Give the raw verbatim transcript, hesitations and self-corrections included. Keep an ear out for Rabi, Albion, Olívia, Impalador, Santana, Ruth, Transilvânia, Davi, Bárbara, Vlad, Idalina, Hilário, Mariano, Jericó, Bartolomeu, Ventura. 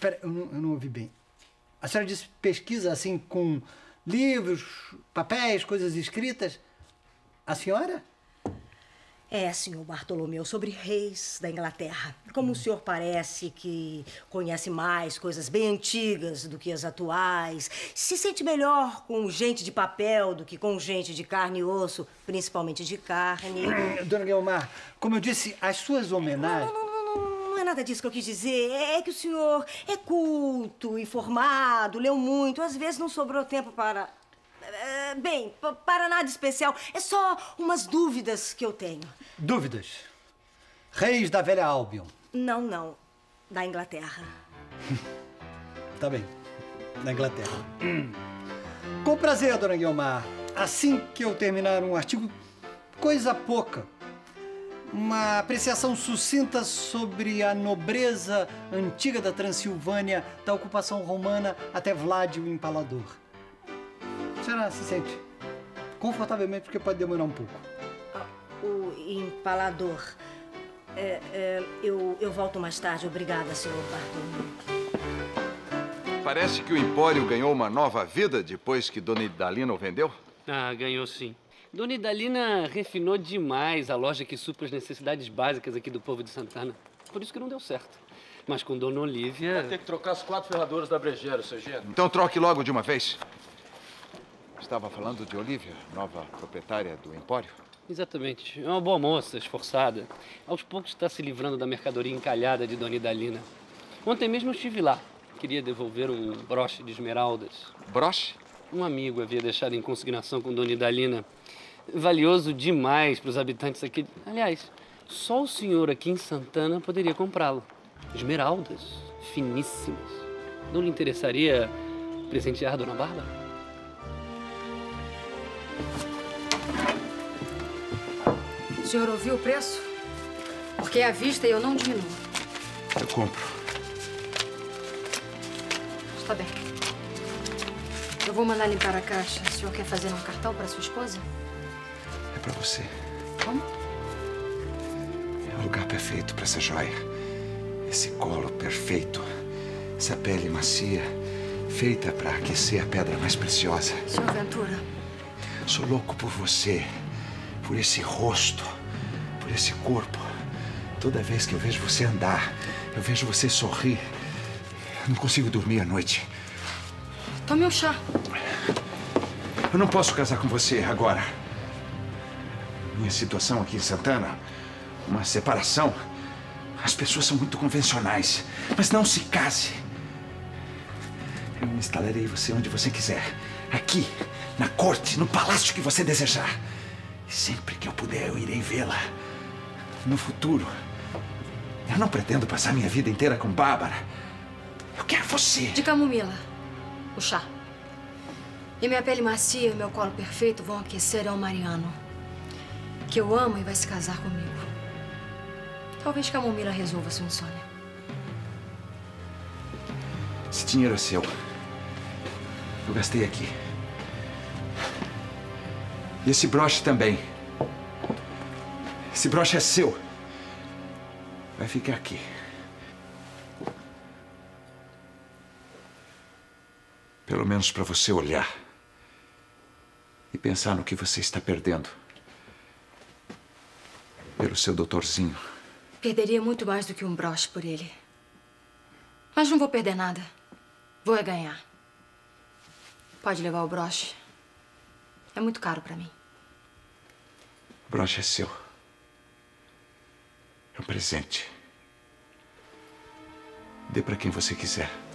Espera, eu não, eu não ouvi bem. A senhora disse pesquisa assim com livros, papéis, coisas escritas? A senhora? É, senhor Bartolomeu, sobre reis da Inglaterra. Como hum. o senhor parece que conhece mais coisas bem antigas do que as atuais, se sente melhor com gente de papel do que com gente de carne e osso, principalmente de carne. Dona Guilmar, como eu disse, as suas homenagens... Não, não, não, não, não, não é nada disso que eu quis dizer. É que o senhor é culto, informado, leu muito. Às vezes não sobrou tempo para... Bem, para nada especial. É só umas dúvidas que eu tenho. Dúvidas? Reis da velha Albion? Não, não. Da Inglaterra. Tá bem. Da Inglaterra. Hum. Com prazer, dona Guilmar. Assim que eu terminar um artigo, coisa pouca, uma apreciação sucinta sobre a nobreza antiga da Transilvânia, da ocupação romana até Vlad, o Impalador. A senhora se sente confortavelmente, porque pode demorar um pouco. Ah, o Impalador. É, é, eu, eu volto mais tarde. Obrigada, senhor Bartolomeu. Parece que o Empório ganhou uma nova vida depois que Dona Idalina o vendeu? Ah, ganhou sim. Dona Idalina refinou demais a loja que supra as necessidades básicas aqui do povo de Santana. Por isso que não deu certo. Mas com Dona Olívia... Vai ter que trocar as quatro ferraduras da brejeira, seu Gê. Então troque logo de uma vez. Estava falando de Olívia, nova proprietária do Empório? Exatamente. É uma boa moça, esforçada. Aos poucos está se livrando da mercadoria encalhada de Dona Idalina. Ontem mesmo eu estive lá. Queria devolver um broche de esmeraldas. Broche? Um amigo havia deixado em consignação com Dona Idalina. Valioso demais para os habitantes aqui. Aliás, só o senhor aqui em Santana poderia comprá-lo. Esmeraldas finíssimas. Não lhe interessaria presentear Dona Bárbara? O senhor ouviu o preço? Porque é à vista e eu não diminuo. Eu compro. Está bem. Eu vou mandar limpar a caixa. O senhor quer fazer um cartão para sua esposa? É para você. Como? É o lugar perfeito para essa joia. Esse colo perfeito. Essa pele macia, feita para aquecer a pedra mais preciosa. senhor Ventura... Sou louco por você, por esse rosto, por esse corpo. Toda vez que eu vejo você andar, eu vejo você sorrir. Eu não consigo dormir à noite. Tome um chá. Eu não posso casar com você agora. Minha situação aqui em Santana, uma separação. As pessoas são muito convencionais, mas não se case. Eu instalarei você onde você quiser. Aqui, na corte, no palácio que você desejar. E sempre que eu puder, eu irei vê-la. No futuro. Eu não pretendo passar minha vida inteira com Bárbara. Eu quero você. De camomila. O chá. E minha pele macia e meu colo perfeito vão aquecer ao Mariano, que eu amo e vai se casar comigo. Talvez camomila resolva sua insônia. Esse dinheiro é seu. Eu gastei aqui. E esse broche também. Esse broche é seu. Vai ficar aqui. Pelo menos para você olhar e pensar no que você está perdendo. Pelo seu doutorzinho. Perderia muito mais do que um broche por ele. Mas não vou perder nada. Vou é ganhar. Pode levar o broche. É muito caro pra mim. O broche é seu. É um presente. Dê pra quem você quiser.